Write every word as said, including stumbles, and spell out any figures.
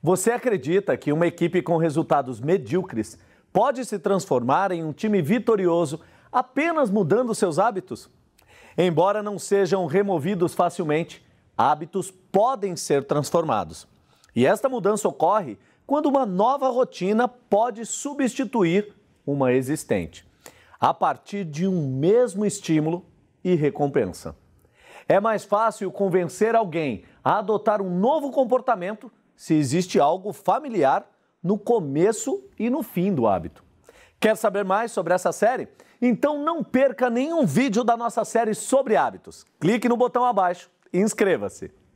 Você acredita que uma equipe com resultados medíocres pode se transformar em um time vitorioso apenas mudando seus hábitos? Embora não sejam removidos facilmente, hábitos podem ser transformados. E esta mudança ocorre quando uma nova rotina pode substituir uma existente, a partir de um mesmo estímulo e recompensa. É mais fácil convencer alguém a adotar um novo comportamento se existe algo familiar no começo e no fim do hábito. Quer saber mais sobre essa série? Então não perca nenhum vídeo da nossa série sobre hábitos. Clique no botão abaixo e inscreva-se.